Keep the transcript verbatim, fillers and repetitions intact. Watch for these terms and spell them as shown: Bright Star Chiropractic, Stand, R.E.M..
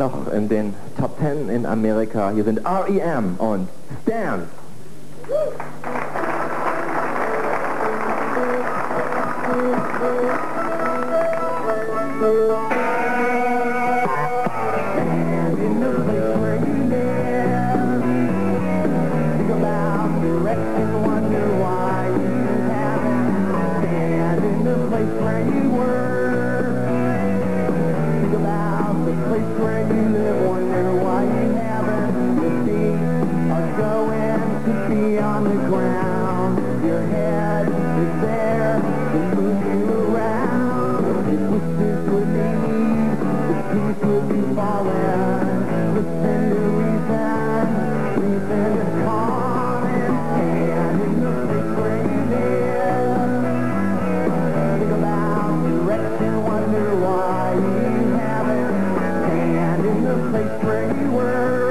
noch in den Top Ten in Amerika. Hier sind R E M und Stand. Why you haven't stand in the place where you were.